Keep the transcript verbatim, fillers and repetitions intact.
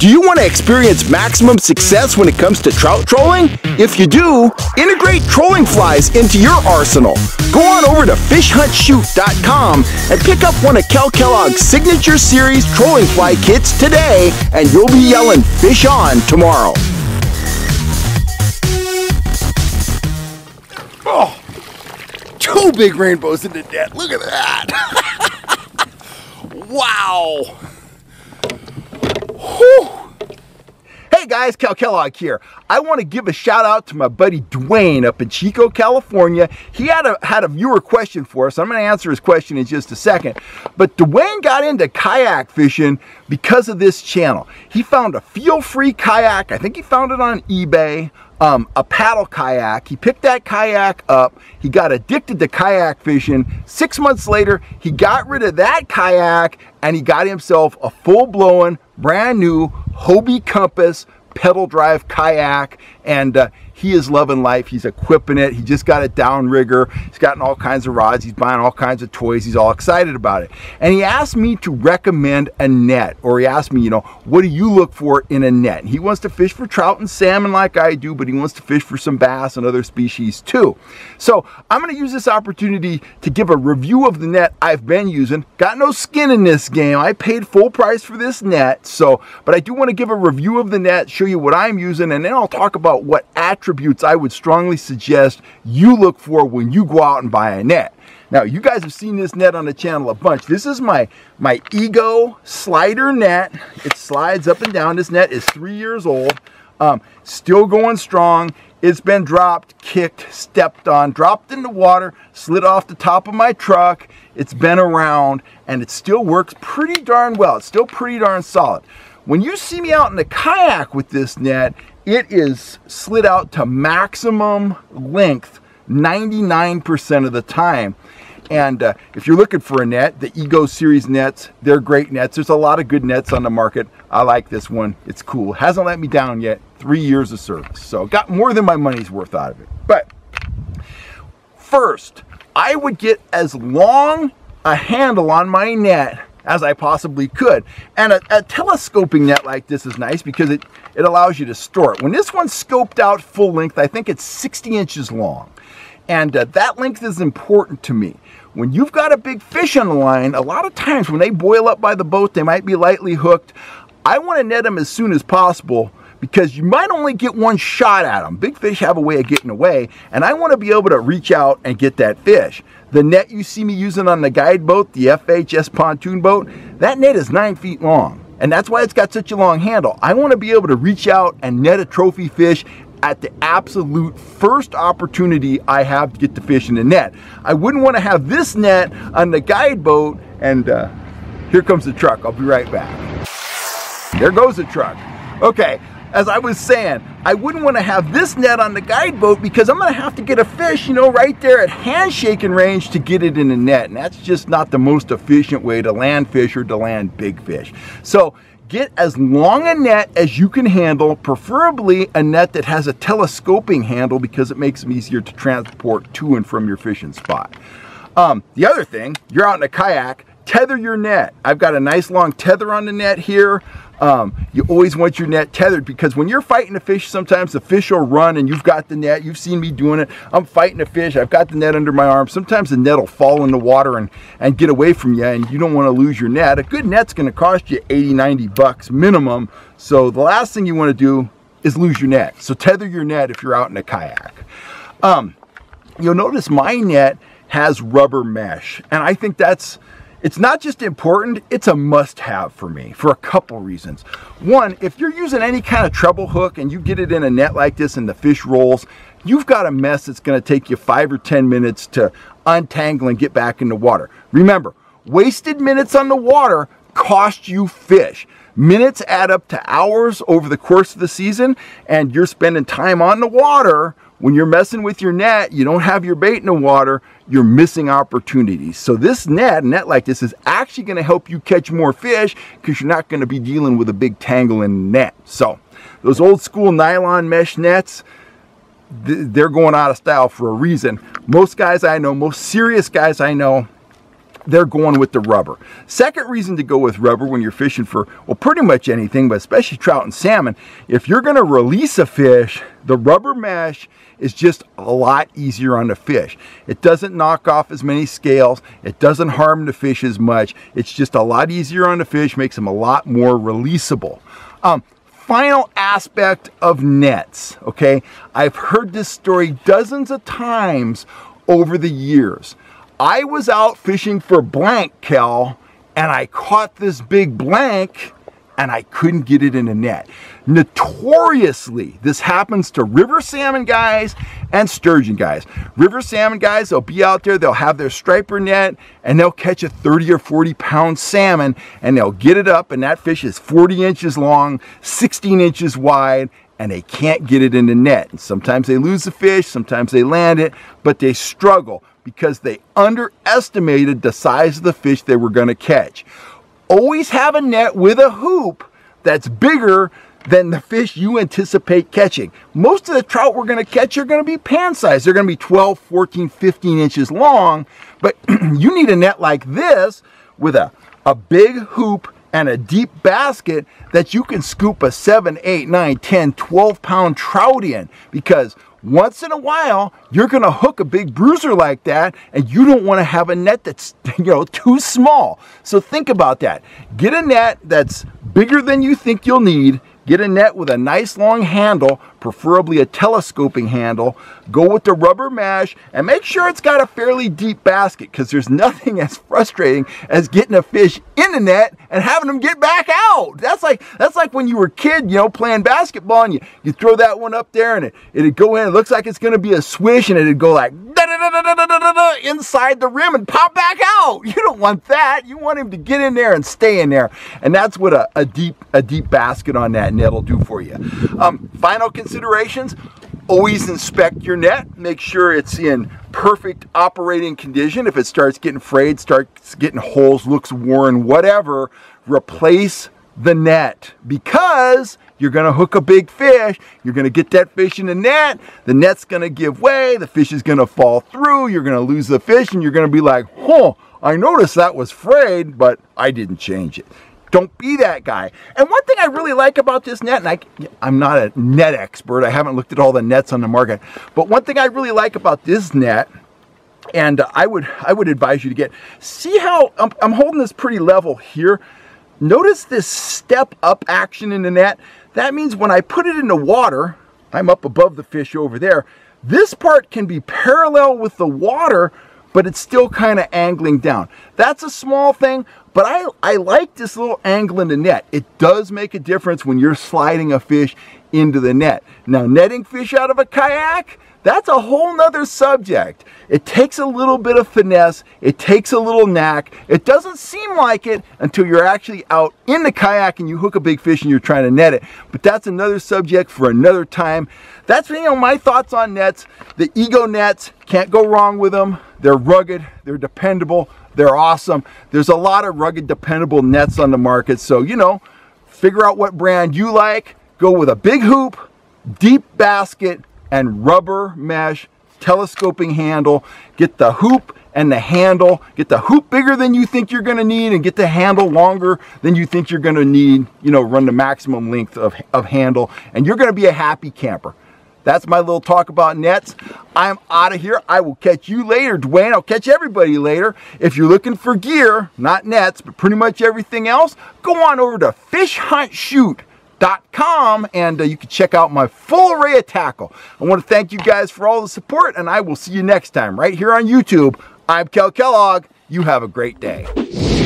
Do you want to experience maximum success when it comes to trout trolling? If you do, integrate trolling flies into your arsenal. Go on over to fish hunt shoot dot com and pick up one of Cal Kellogg's signature series trolling fly kits today, and you'll be yelling fish on tomorrow. Oh, two big rainbows in the net. Look at that. Wow. Whew. Hey guys, Cal Kellogg here. I want to give a shout out to my buddy Dwayne up in Chico, California. He had a, had a viewer question for us. I'm going to answer his question in just a second. But Dwayne got into kayak fishing because of this channel. He found a feel-free kayak. I think he found it on eBay. Um, a paddle kayak. He picked that kayak up. He got addicted to kayak fishing. Six months later, he got rid of that kayak and he got himself a full-blown, brand new Hobie Compass pedal drive kayak, and uh, he is loving life. He's equipping it. He just got a downrigger. He's gotten all kinds of rods. He's buying all kinds of toys. He's all excited about it. And he asked me to recommend a net, or he asked me, you know, what do you look for in a net? And he wants to fish for trout and salmon like I do, but he wants to fish for some bass and other species too. So I'm going to use this opportunity to give a review of the net I've been using. Got no skin in this game. I paid full price for this net. So, but I do want to give a review of the net, show you what I'm using, and then I'll talk about what attributes I would strongly suggest you look for when you go out and buy a net. Now, you guys have seen this net on the channel a bunch. This is my, my Ego slider net. It slides up and down. This net is three years old, um, still going strong. It's been dropped, kicked, stepped on, dropped in the water, slid off the top of my truck. It's been around, and it still works pretty darn well. It's still pretty darn solid. When you see me out in the kayak with this net, it is slid out to maximum length ninety-nine percent of the time. And uh, if you're looking for a net, the Ego series nets, they're great nets. There's a lot of good nets on the market. I like this one. It's cool. Hasn't let me down yet. Three years of service. So got more than my money's worth out of it. But first, I would get as long a handle on my net as I possibly could. And a, a telescoping net like this is nice because it, it allows you to store it. When this one's scoped out full length, I think it's sixty inches long. And uh, that length is important to me. When you've got a big fish on the line, a lot of times when they boil up by the boat, they might be lightly hooked. I want to net them as soon as possible, because you might only get one shot at them. Big fish have a way of getting away, and I want to be able to reach out and get that fish. The net you see me using on the guide boat, the F H S pontoon boat, that net is nine feet long, and that's why it's got such a long handle. I want to be able to reach out and net a trophy fish at the absolute first opportunity I have to get the fish in the net. I wouldn't want to have this net on the guide boat, and uh, here comes the truck. I'll be right back. There goes the truck. Okay. As I was saying, I wouldn't want to have this net on the guide boat because I'm going to have to get a fish, you know, right there at handshaking range to get it in the net. And that's just not the most efficient way to land fish or to land big fish. So get as long a net as you can handle, preferably a net that has a telescoping handle because it makes them easier to transport to and from your fishing spot. Um, the other thing, you're out in a kayak, tether your net. I've got a nice long tether on the net here. Um, you always want your net tethered because when you're fighting a fish, sometimes the fish will run and you've got the net. You've seen me doing it. I'm fighting a fish. I've got the net under my arm. Sometimes the net will fall in the water and, and get away from you, and you don't want to lose your net. A good net's going to cost you eighty, ninety bucks minimum. So the last thing you want to do is lose your net. So tether your net if you're out in a kayak. Um, you'll notice my net has rubber mesh, and I think that's It's not just important, it's a must-have for me for a couple reasons. One, if you're using any kind of treble hook and you get it in a net like this and the fish rolls, you've got a mess that's gonna take you five or ten minutes to untangle and get back in the water. Remember, wasted minutes on the water cost you fish. Minutes add up to hours over the course of the season, and you're spending time on the water. When you're messing with your net, you don't have your bait in the water, you're missing opportunities. So this net, a net like this, is actually gonna help you catch more fish because you're not gonna be dealing with a big tangle in the net. So those old school nylon mesh nets, they're going out of style for a reason. Most guys I know, most serious guys I know, they're going with the rubber. Second reason to go with rubber when you're fishing for, well, pretty much anything, but especially trout and salmon, if you're gonna release a fish, the rubber mesh is just a lot easier on the fish. It doesn't knock off as many scales. It doesn't harm the fish as much. It's just a lot easier on the fish, makes them a lot more releasable. Um, final aspect of nets, okay? I've heard this story dozens of times over the years. I was out fishing for blank, Cal, and I caught this big blank and I couldn't get it in a net. Notoriously, this happens to river salmon guys and sturgeon guys. River salmon guys, they'll be out there, they'll have their striper net and they'll catch a thirty or forty pound salmon and they'll get it up and that fish is forty inches long, sixteen inches wide, and they can't get it in the net. And sometimes they lose the fish, sometimes they land it, but they struggle because they underestimated the size of the fish they were gonna catch. Always have a net with a hoop that's bigger than the fish you anticipate catching. Most of the trout we're gonna catch are gonna be pan size. They're gonna be twelve, fourteen, fifteen inches long, but you need a net like this with a, a big hoop and a deep basket that you can scoop a seven, eight, nine, ten, twelve pound trout in, because once in a while, you're gonna hook a big bruiser like that and you don't wanna have a net that's, you know, too small. So think about that. Get a net that's bigger than you think you'll need. Get a net with a nice long handle, preferably a telescoping handle. Go with the rubber mesh and make sure it's got a fairly deep basket, because there's nothing as frustrating as getting a fish in the net and having them get back out. That's like that's like when you were a kid, you know, playing basketball and you, you throw that one up there and it, it'd go in. It looks like it's going to be a swish and it'd go like da-da-da-da-da-da-da inside the rim and pop back out. You don't want that. You want him to get in there and stay in there. And that's what a, a, deep, a deep basket on that net will do for you. Um, final considerations. Always inspect your net, make sure it's in perfect operating condition. If it starts getting frayed, starts getting holes, looks worn, whatever, replace the net, because you're gonna hook a big fish, you're gonna get that fish in the net, the net's gonna give way, the fish is gonna fall through, you're gonna lose the fish, and you're gonna be like, huh, I noticed that was frayed, but I didn't change it. Don't be that guy. And one thing I really like about this net, and I, I'm not a net expert, I haven't looked at all the nets on the market, but one thing I really like about this net, and I would I would advise you to get, see how, I'm, I'm holding this pretty level here. Notice this step up action in the net. That means when I put it in the water, I'm up above the fish over there, this part can be parallel with the water, but it's still kind of angling down. That's a small thing, but I, I like this little angle in the net. It does make a difference when you're sliding a fish into the net. Now, netting fish out of a kayak, that's a whole nother subject. It takes a little bit of finesse. It takes a little knack. It doesn't seem like it until you're actually out in the kayak and you hook a big fish and you're trying to net it. But that's another subject for another time. That's, you know, my thoughts on nets. The Ego nets, can't go wrong with them. They're rugged, they're dependable, they're awesome. There's a lot of rugged, dependable nets on the market. So, you know, figure out what brand you like. Go with a big hoop, deep basket, and rubber mesh, telescoping handle. Get the hoop and the handle. Get the hoop bigger than you think you're gonna need and get the handle longer than you think you're gonna need. You know, run the maximum length of, of handle and you're gonna be a happy camper. That's my little talk about nets. I'm out of here. I will catch you later, Dwayne. I'll catch everybody later. If you're looking for gear, not nets, but pretty much everything else, go on over to fish hunt shoot dot com and uh, you can check out my full array of tackle. I want to thank you guys for all the support and I will see you next time right here on YouTube. I'm Cal Kellogg. You have a great day.